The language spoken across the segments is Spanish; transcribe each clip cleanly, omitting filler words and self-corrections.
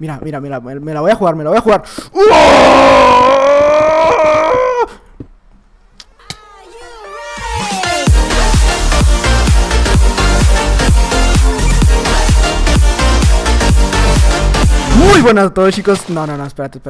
Mira, mira, mira, me la voy a jugar, me la voy a jugar. Muy buenas a todos, chicos. No, espérate.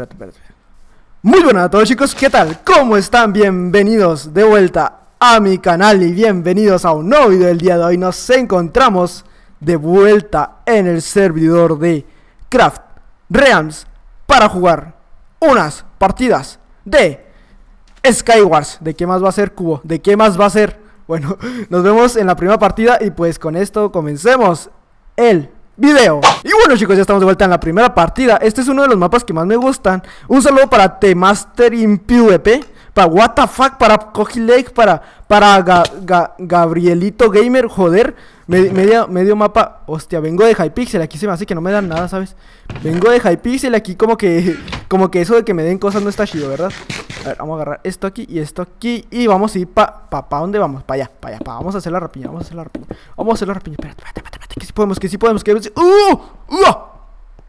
Muy buenas a todos, chicos. ¿Qué tal? ¿Cómo están? Bienvenidos de vuelta a mi canal y bienvenidos a un nuevo video. El día de hoy nos encontramos de vuelta en el servidor de CraftRealms para jugar unas partidas de Skywars. ¿De qué más va a ser, Cubo? ¿De qué más va a ser? Bueno, nos vemos en la primera partida y pues con esto comencemos el video. Y bueno, chicos, ya estamos de vuelta en la primera partida. Este es uno de los mapas que más me gustan. Un saludo para T-Master in PvP, para WTF, para Cogilek, para Gabrielito Gamer. Joder, medio mapa. Hostia, vengo de Hypixel, aquí se me hace que no me dan nada, ¿sabes? Vengo de Hypixel, aquí como que eso de que me den cosas no está chido, ¿verdad? A ver, vamos a agarrar esto aquí y esto aquí y vamos a ir ¿pa dónde vamos? Para allá, vamos a hacer la rapiña, vamos a hacer la rapiña. Espérate, que sí podemos.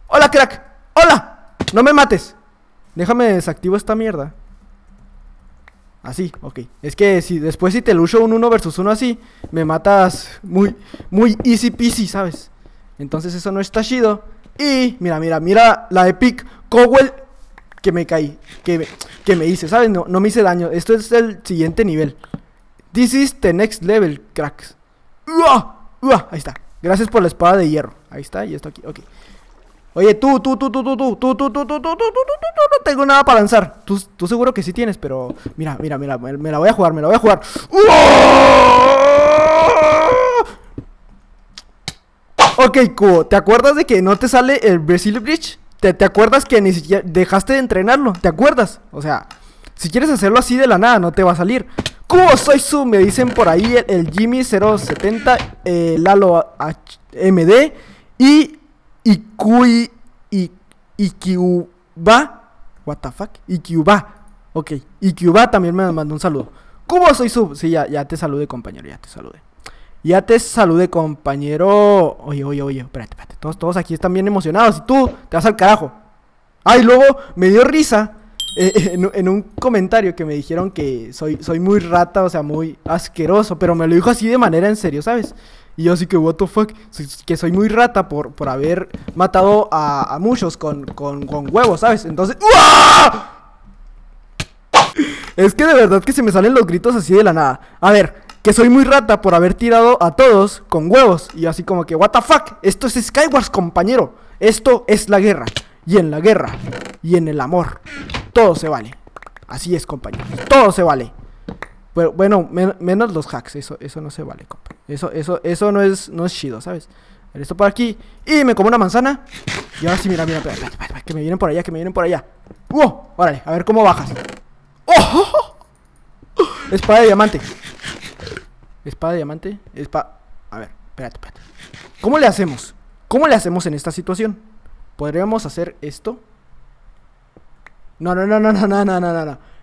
¡Hola, crack! ¡Hola! No me mates. Déjame desactivo esta mierda. Así, ok. Es que si te lucho un 1 vs 1 así, me matas muy easy peasy, ¿sabes? Entonces eso no está chido. Y mira la de Pick Cowell que me caí, que me hice, ¿sabes? No me hice daño. Esto es el siguiente nivel. This is the next level, cracks. Ahí está. Gracias por la espada de hierro. Ahí está, y esto aquí, ok. Oye, tú, no tengo nada para lanzar. Tú seguro que sí tienes, pero... Mira, me la voy a jugar, Ok, Cubo, ¿te acuerdas de que no te sale el Brazil Bridge? ¿Te acuerdas que ni siquiera dejaste de entrenarlo? ¿Te acuerdas? O sea, si quieres hacerlo así de la nada, no te va a salir. Cubo, soy su, me dicen por ahí el Jimmy 070, Lalo MD y... Ikiuba. What the fuck? Ikiuba. Ok, Ikiuba también me mandó un saludo. ¿Cómo soy sub? Sí, ya te saludé, compañero. Oye, espérate. Todos aquí están bien emocionados. Y tú te vas al carajo. Ay, luego me dio risa en un comentario que me dijeron que soy muy rata, o sea, muy asqueroso. Pero me lo dijo así de manera en serio, ¿sabes? Y yo así que what the fuck, que soy muy rata por haber matado a muchos con huevos, ¿sabes? Entonces... ¡uah! Es que de verdad que se me salen los gritos así de la nada. A ver, que soy muy rata por haber tirado a todos con huevos. Y yo así como que what the fuck, esto es Skywars, compañero. Esto es la guerra. Y en la guerra, y en el amor, todo se vale. Así es, compañero, todo se vale. Pero bueno, menos los hacks, eso no se vale, compa. Eso no es chido, ¿sabes? Esto por aquí, y me como una manzana. Y ahora sí, mira, que me vienen por allá, órale, a ver cómo bajas. ¡Oh! Espada de diamante. A ver, espérate. ¿Cómo le hacemos? En esta situación? ¿Podríamos hacer esto? No.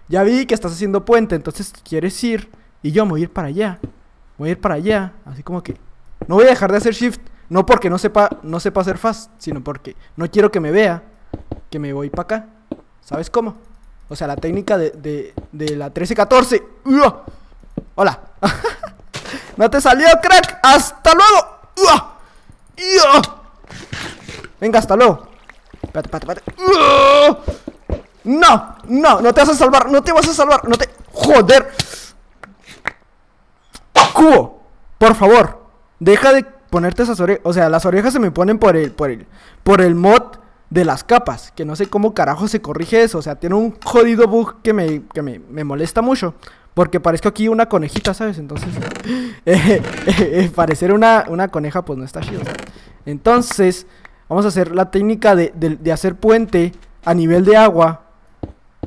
Ya vi que estás haciendo puente, entonces quieres ir. Y yo me voy a ir para allá. Así como que... No voy a dejar de hacer shift. No porque no sepa hacer fast, sino porque no quiero que me vea que me voy para acá. ¿Sabes cómo? O sea, la técnica de la 13-14. ¡Uah! ¡Hola! ¡No te salió, crack! ¡Hasta luego! ¡Uah! ¡Uah! Venga, hasta luego. Espérate. ¡Uah! No te vas a salvar, no te... ¡Joder! Cubo, por favor, deja de ponerte esas orejas. O sea, las orejas se me ponen por el mod de las capas, que no sé cómo carajo se corrige eso. O sea, tiene un jodido bug que me molesta mucho, porque parezco aquí una conejita, ¿sabes? Entonces, parecer una coneja pues no está chido, ¿sabes? Entonces, vamos a hacer la técnica de hacer puente a nivel de agua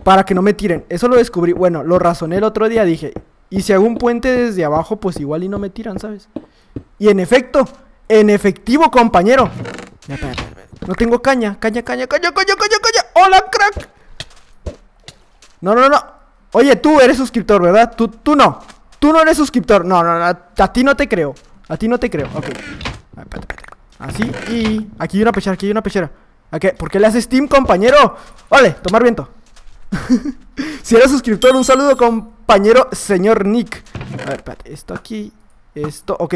para que no me tiren. Eso lo descubrí, bueno, lo razoné el otro día. Dije, y si hago un puente desde abajo, pues igual y no me tiran, ¿sabes? Y en efecto, en efectivo, compañero. No tengo caña. ¡Hola, crack! No. Oye, tú eres suscriptor, ¿verdad? Tú no. Tú no eres suscriptor. No. A ti no te creo. Ok. Así, y... Aquí hay una pechera. ¿A qué? ¿Por qué le haces Steam, compañero? Vale, tomar viento. Si eres suscriptor, un saludo, compañero, señor Nick. A ver, espérate, esto aquí. Esto, ok.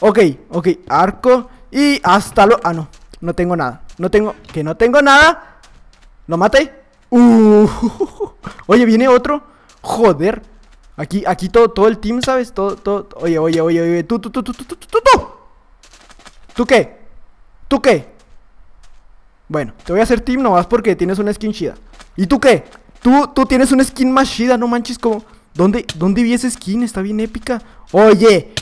Ok, ok, arco. Y hasta lo... Ah, no, no tengo nada. No tengo... Que no tengo nada. Lo maté. Oye, viene otro. Joder. Aquí todo el team, ¿sabes? Todo. Oye. Tú. ¿Tú qué? Bueno, te voy a hacer team nomás porque tienes una skin chida. ¿Y tú qué? Tú tienes una skin más chida, no manches, como... ¿Dónde vi esa skin? Está bien épica. Oye,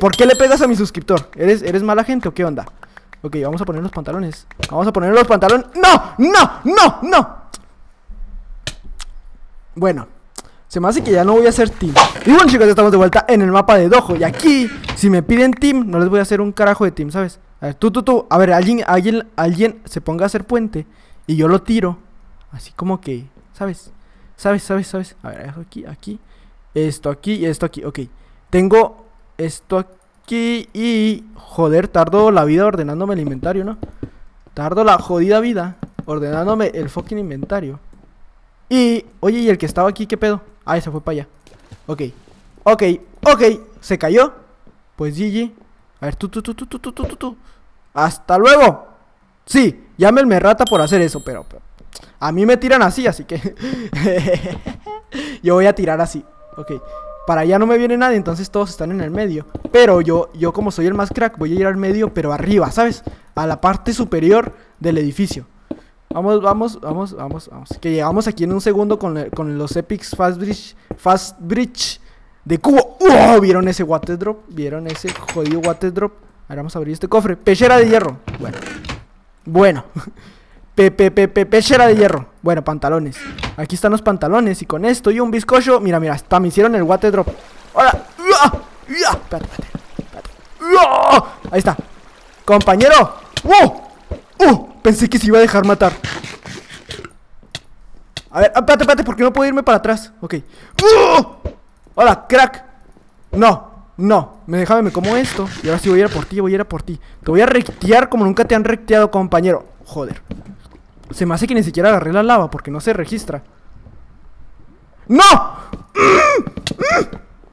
¿por qué le pegas a mi suscriptor? ¿Eres mala gente o qué onda? Ok, vamos a poner los pantalones. ¡No! Bueno, se me hace que ya no voy a hacer team. Y bueno, chicos, estamos de vuelta en el mapa de Dojo. Y aquí, si me piden team, no les voy a hacer un carajo de team, ¿sabes? A ver, tú. A ver, alguien se ponga a hacer puente y yo lo tiro. Así como que, ¿sabes? A ver, aquí. Esto aquí y esto aquí, ok. Tengo esto aquí y... Joder, tardo la vida ordenándome el inventario, ¿no? Tardo la jodida vida ordenándome el fucking inventario. Y... Oye, ¿y el que estaba aquí qué pedo? Ah, se fue para allá. Ok. Se cayó. Pues GG. A ver, tú. ¡Hasta luego! Sí, llámenme rata por hacer eso, pero... A mí me tiran así, así que... Yo voy a tirar así. Ok. Para allá no me viene nadie, entonces todos están en el medio. Pero yo como soy el más crack, voy a ir al medio, pero arriba, ¿sabes? A la parte superior del edificio. Vamos. Que llegamos aquí en un segundo con los Epics Fast Bridge de cubo. ¡Wow! ¿Vieron ese water drop? ¿Vieron ese jodido water drop? Ahora vamos a abrir este cofre. Pechera de hierro. Bueno. Pechera de hierro. Bueno, pantalones. Aquí están los pantalones. Y con esto y un bizcocho. Mira, hasta me hicieron el water drop. ¡Hola! Espérate. Ahí está. ¡Compañero! ¡Wow! Pensé que se iba a dejar matar. A ver, espérate, ¿por qué no puedo irme para atrás? Ok. ¡Hola, crack! No. Me como esto. Y ahora sí voy a ir a por ti. Te voy a rectear como nunca te han recteado, compañero. Joder. Se me hace que ni siquiera agarré la lava porque no se registra. ¡No!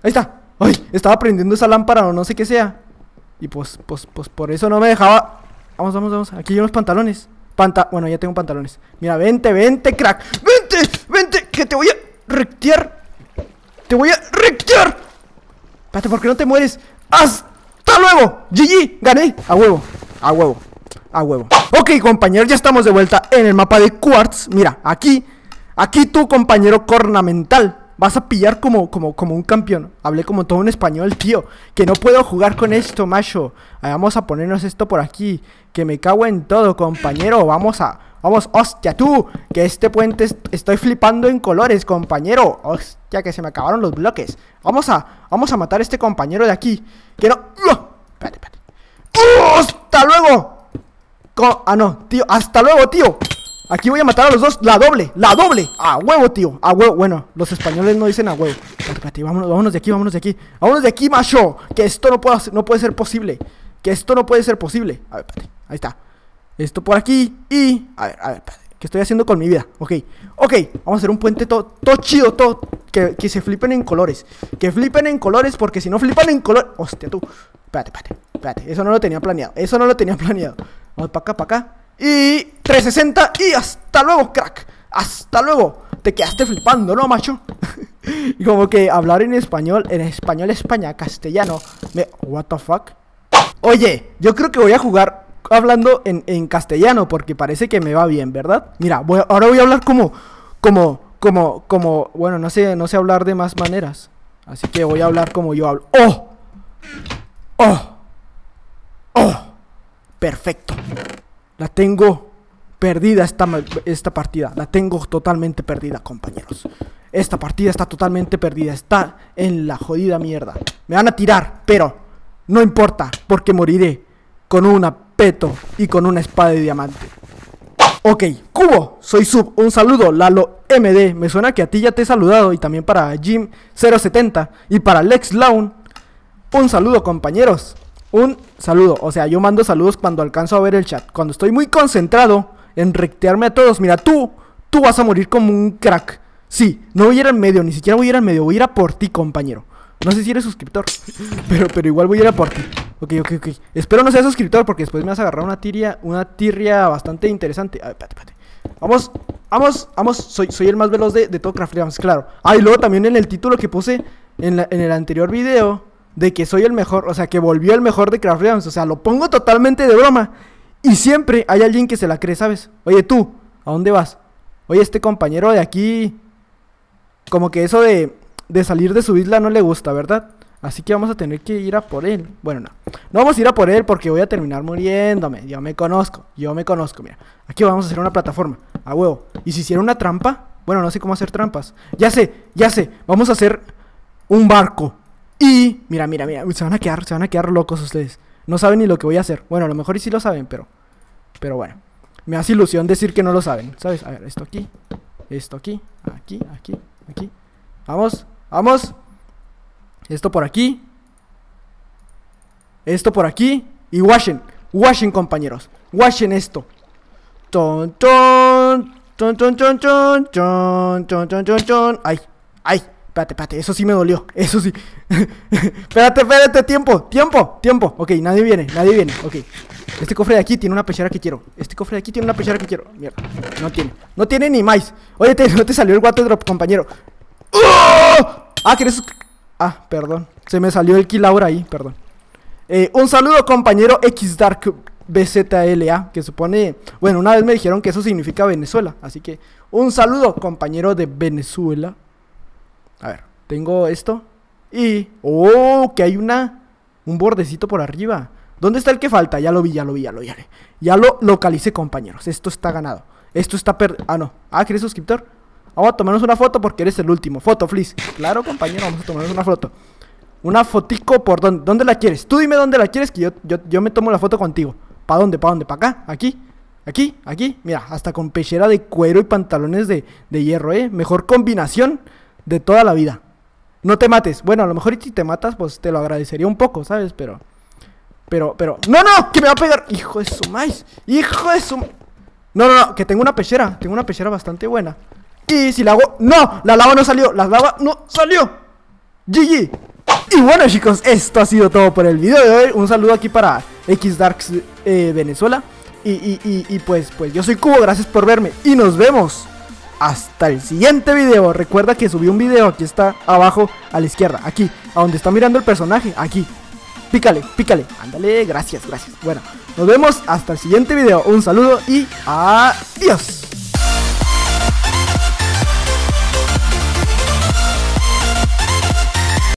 Ahí está. Ay, estaba prendiendo esa lámpara o no sé qué sea. Y pues por eso no me dejaba. Vamos. Aquí hay unos pantalones. Bueno, ya tengo pantalones. Mira, vente, crack. Vente, que te voy a rectear. Espérate, ¿por qué no te mueres? ¡Hasta luego! GG, gané. A huevo. Ok, compañeros, ya estamos de vuelta en el mapa de Quartz. Mira, aquí tu compañero cornamental. Vas a pillar como un campeón. Hablé como todo un español, tío. Que no puedo jugar con esto, macho. Vamos a ponernos esto por aquí. Que me cago en todo, compañero. Vamos, hostia, tú. Que este puente estoy flipando en colores, compañero. Hostia, que se me acabaron los bloques. Vamos a matar a este compañero de aquí. Que no... Espérate. ¡Hasta luego! Ah, no, tío, hasta luego, tío. Aquí voy a matar a los dos, la doble. A huevo, tío, a huevo. Bueno, los españoles no dicen a huevo. Espérate, vámonos de aquí. Vámonos de aquí, macho. Que esto no puede ser posible. A ver, espérate, ahí está. Esto por aquí y... A ver, espérate, ¿qué estoy haciendo con mi vida? Ok, vamos a hacer un puente todo chido, todo... Que se flipen en colores. Porque si no flipan en color... Hostia, tú. Espérate, eso no lo tenía planeado. Vamos para acá. Y 360 y hasta luego, crack. Hasta luego. Te quedaste flipando, ¿no, macho? Y como que hablar en español España, castellano. What the fuck? Oye, yo creo que voy a jugar hablando en castellano porque parece que me va bien, ¿verdad? Mira, ahora voy a hablar como bueno, no sé hablar de más maneras. Así que voy a hablar como yo hablo. ¡Oh! Perfecto. La tengo perdida esta partida. La tengo totalmente perdida, compañeros. Esta partida está totalmente perdida. Está en la jodida mierda. Me van a tirar, pero no importa, porque moriré con un apeto y con una espada de diamante. Ok, Cubo, soy sub. Un saludo, Lalo MD. Me suena que a ti ya te he saludado. Y también para Jimmy 070 y para LexLawn. Un saludo, compañeros. un saludo. O sea, yo mando saludos cuando alcanzo a ver el chat. Cuando estoy muy concentrado en rectearme a todos. Mira, tú vas a morir como un crack. Sí, no voy a ir al medio, ni siquiera voy a ir al medio. Voy a ir a por ti, compañero. No sé si eres suscriptor, pero igual voy a ir a por ti. Ok. Espero no seas suscriptor porque después me vas a agarrar una tirria bastante interesante. A ver, espérate. Vamos. Soy el más veloz de todo CraftRealms, claro. Ah, y luego también en el título que puse en el anterior video de que soy el mejor, o sea, que volvió el mejor de CraftRealms. O sea, lo pongo totalmente de broma. Y siempre hay alguien que se la cree, ¿sabes? Oye, tú, ¿a dónde vas? Oye, este compañero de aquí, como que eso de salir de su isla no le gusta, ¿verdad? Así que vamos a tener que ir a por él. Bueno, no vamos a ir a por él porque voy a terminar muriéndome. Yo me conozco, mira. Aquí vamos a hacer una plataforma, a huevo. ¿Y si hiciera una trampa? Bueno, no sé cómo hacer trampas. Ya sé, vamos a hacer un barco. Y, mira, se van a quedar locos ustedes. No saben ni lo que voy a hacer. Bueno, a lo mejor y sí lo saben, pero bueno. Me hace ilusión decir que no lo saben, ¿sabes? A ver, esto aquí. Vamos. Esto por aquí. Y washen, compañeros. Washen esto. Ton. Ay. Espérate, eso sí me dolió. Eso sí. Espérate, tiempo. Ok, nadie viene. Ok. Este cofre de aquí tiene una pechera que quiero. Mierda, no tiene ni más. Oye, no te salió el water drop, compañero. ¡Oh! Ah, ¿quieres? Ah, perdón. Se me salió el kill ahora ahí, perdón. Un saludo, compañero XDark BZLA, que supone... Bueno, una vez me dijeron que eso significa Venezuela. Así que, un saludo, compañero de Venezuela. A ver, tengo esto. Y... ¡Oh! Que hay un bordecito por arriba. ¿Dónde está el que falta? Ya lo vi. Ya lo localicé, compañeros. Esto está ganado. Esto está perdido. Ah, no. Ah, ¿quieres suscriptor? Vamos a tomarnos una foto porque eres el último. Foto, please. Claro, compañero, vamos a tomarnos una foto. Una fotico por donde. ¿Dónde la quieres? Tú dime dónde la quieres que yo me tomo la foto contigo. ¿Para dónde? ¿Para acá? ¿Aquí? Mira, hasta con pechera de cuero y pantalones de hierro, ¿eh? Mejor combinación de toda la vida. No te mates. Bueno, a lo mejor si te matas, pues te lo agradecería un poco, ¿sabes? Pero. ¡No! ¡Que me va a pegar! ¡Hijo de su... No, que tengo una pechera. Tengo una pechera bastante buena. Y si la hago... ¡No! La lava no salió. GG. Y bueno, chicos, esto ha sido todo por el video de hoy. Un saludo aquí para XDarks Venezuela. Y pues yo soy Cubo, gracias por verme. Y nos vemos hasta el siguiente video. Recuerda que subí un video, aquí está abajo a la izquierda. Aquí, a donde está mirando el personaje. Aquí. Pícale. Ándale, gracias. Bueno, nos vemos hasta el siguiente video. Un saludo y adiós.